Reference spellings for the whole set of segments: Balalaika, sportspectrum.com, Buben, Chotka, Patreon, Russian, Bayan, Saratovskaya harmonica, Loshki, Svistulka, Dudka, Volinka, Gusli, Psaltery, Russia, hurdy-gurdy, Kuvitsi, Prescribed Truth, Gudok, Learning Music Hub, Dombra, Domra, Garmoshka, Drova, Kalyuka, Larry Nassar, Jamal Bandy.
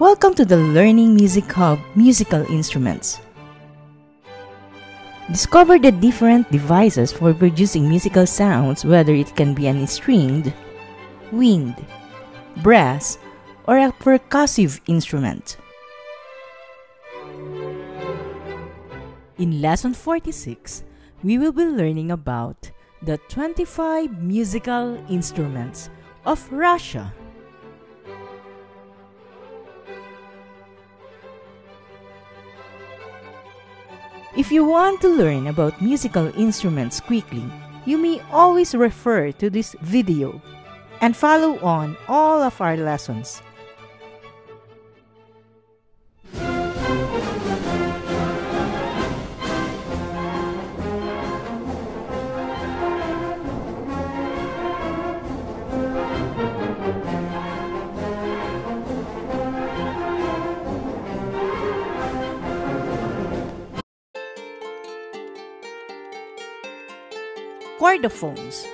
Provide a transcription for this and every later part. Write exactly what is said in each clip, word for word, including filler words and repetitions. Welcome to the Learning Music Hub Musical Instruments. Discover the different devices for producing musical sounds, whether it can be an stringed, wind, brass, or a percussive instrument. In lesson forty-six, we will be learning about the twenty-five musical instruments of Russia. If you want to learn about musical instruments quickly, you may always refer to this video and follow on all of our lessons. Chordophones.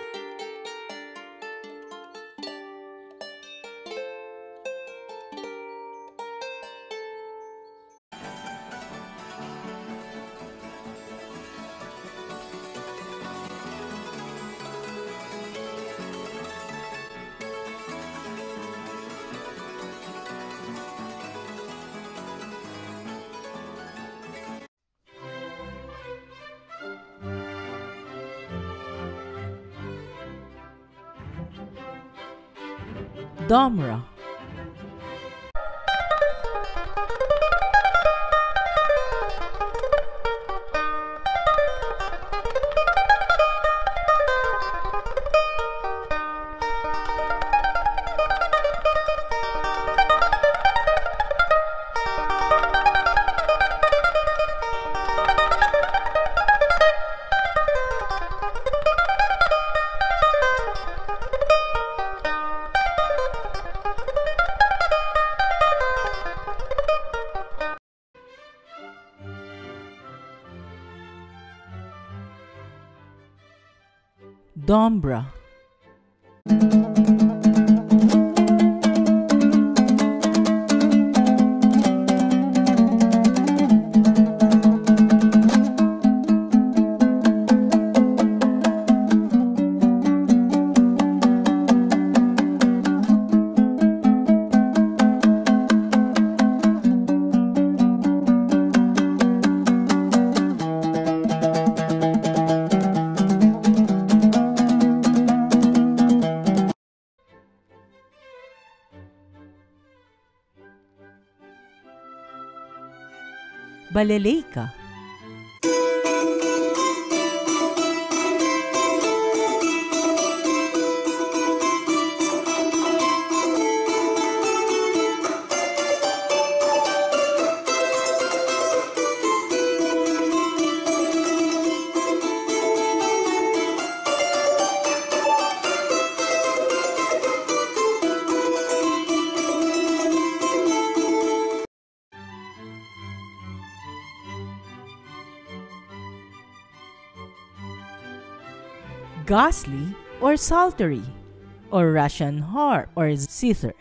Domra. Dombra. Balalaika. Gusli or Psaltery or Russian harp or zither.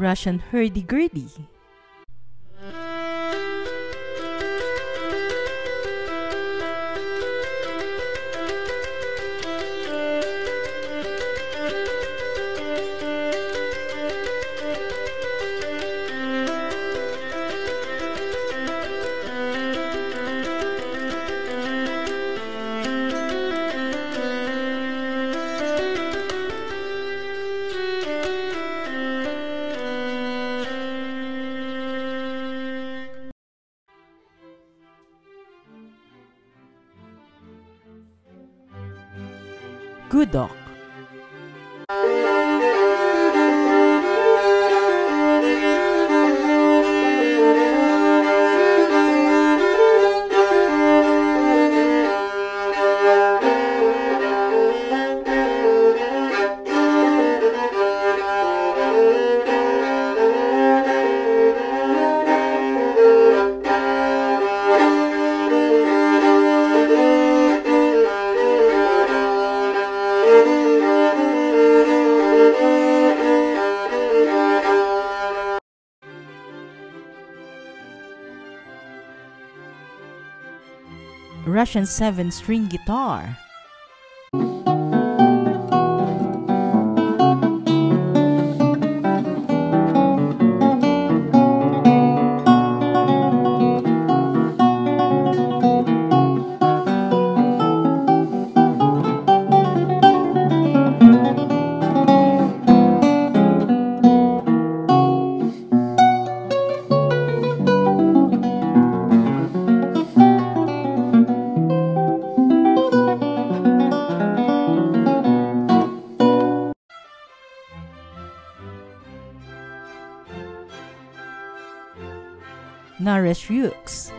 Russian hurdy-gurdy. Gudok. Russian seven-string guitar. Narish Yuks.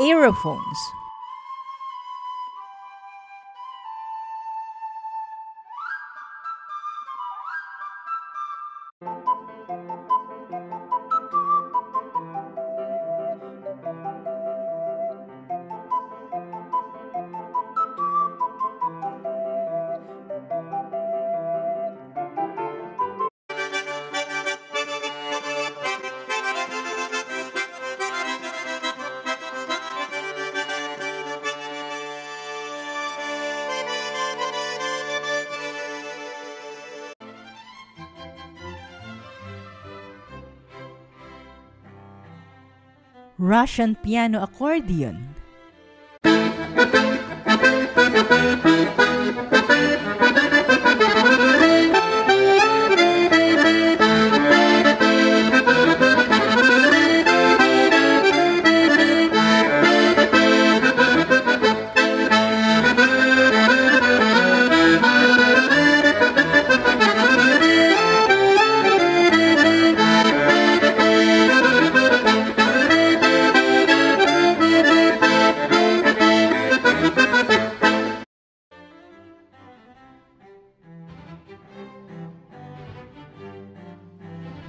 Aerophones. Russian piano accordion.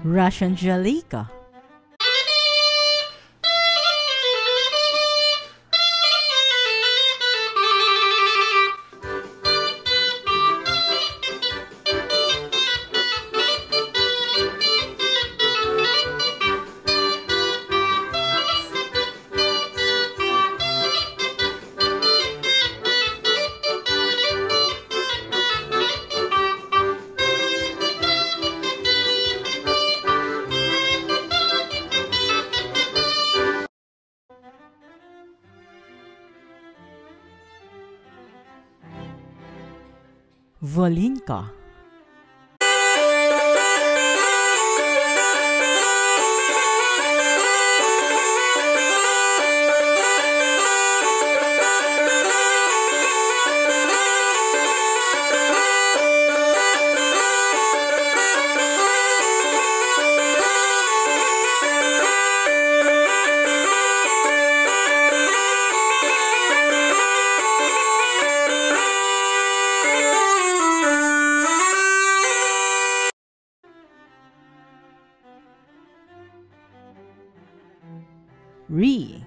Russian Jalika. Volinka. three.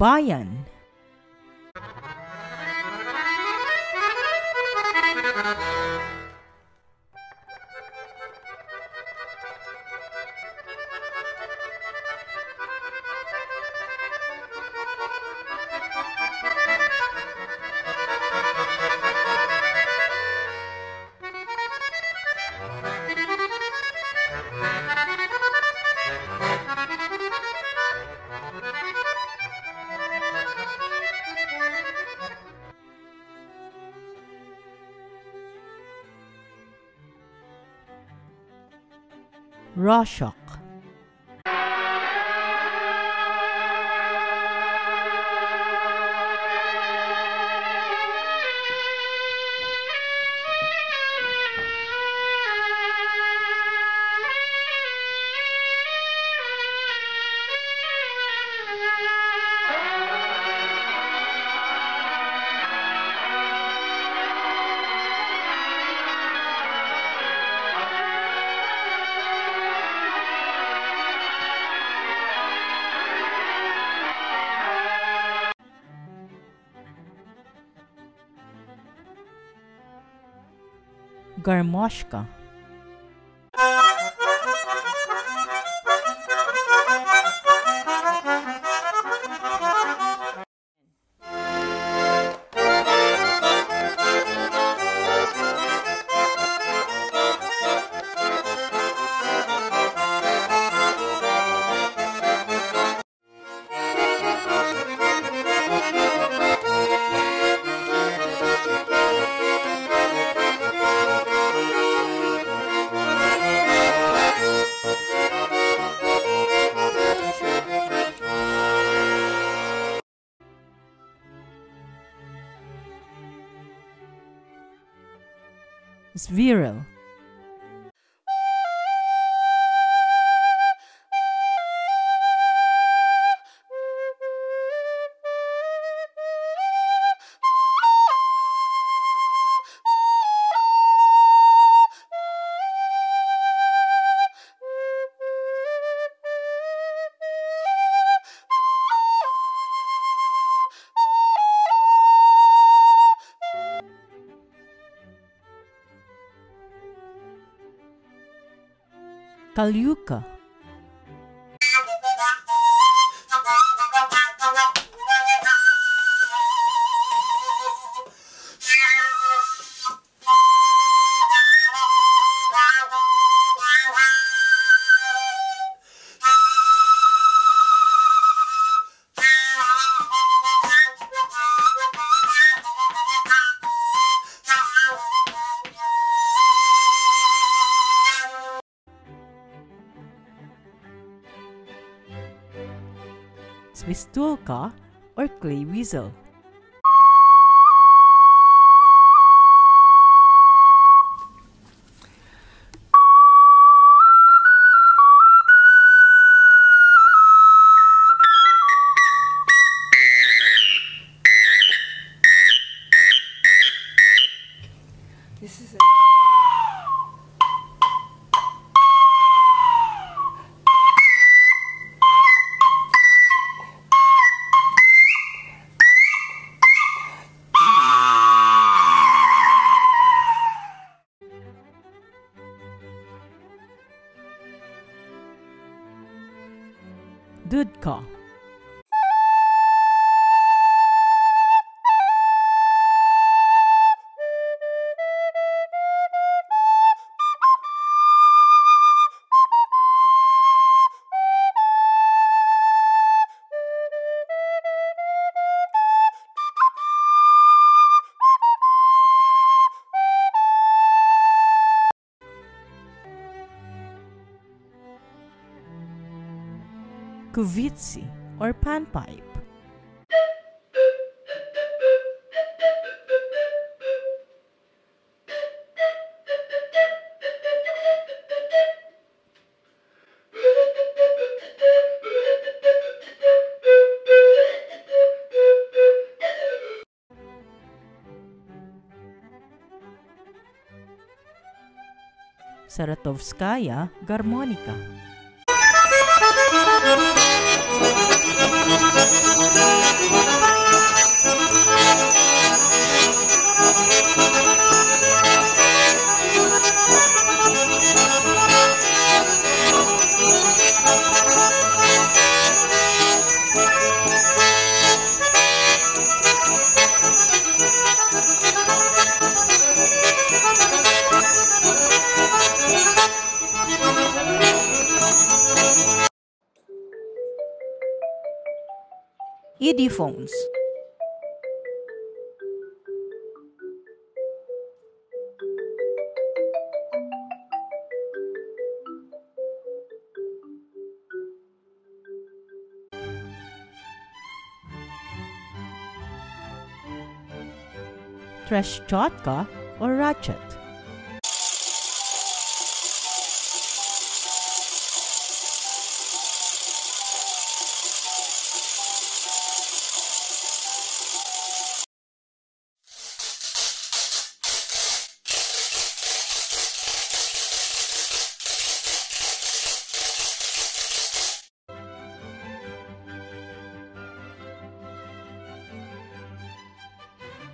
Bayan. Russia. Garmoshka. Viral. Kalyuka. Svistulka or clay weasel. This is a Dudka. kuvitsi or panpipe. Saratovskaya harmonica. Ediphones. Thresh chotka or ratchet.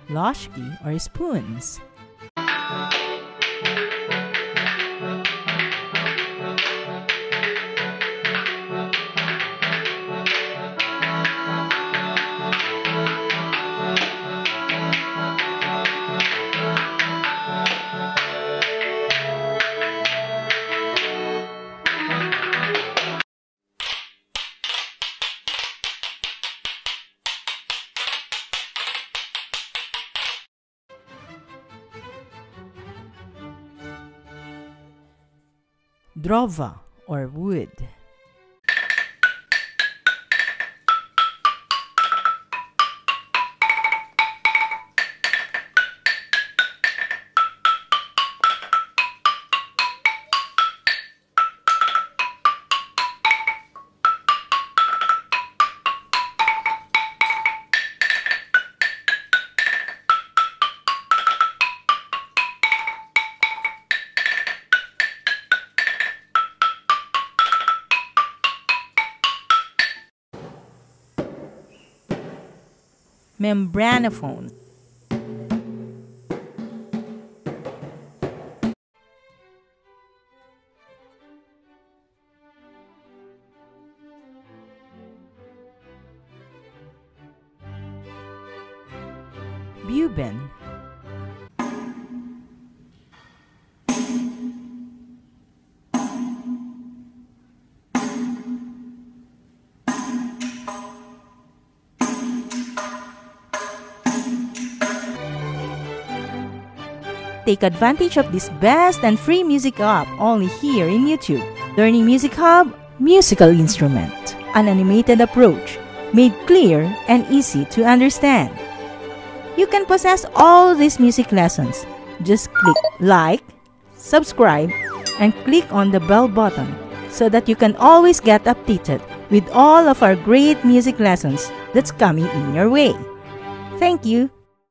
Loshki or spoons. Drova or wood. Membranophone. Buben. Take advantage of this best and free music app only here in YouTube. Learning Music Hub, musical instrument. An animated approach, made clear and easy to understand. You can possess all these music lessons. Just click like, subscribe, and click on the bell button so that you can always get updated with all of our great music lessons that's coming in your way. Thank you.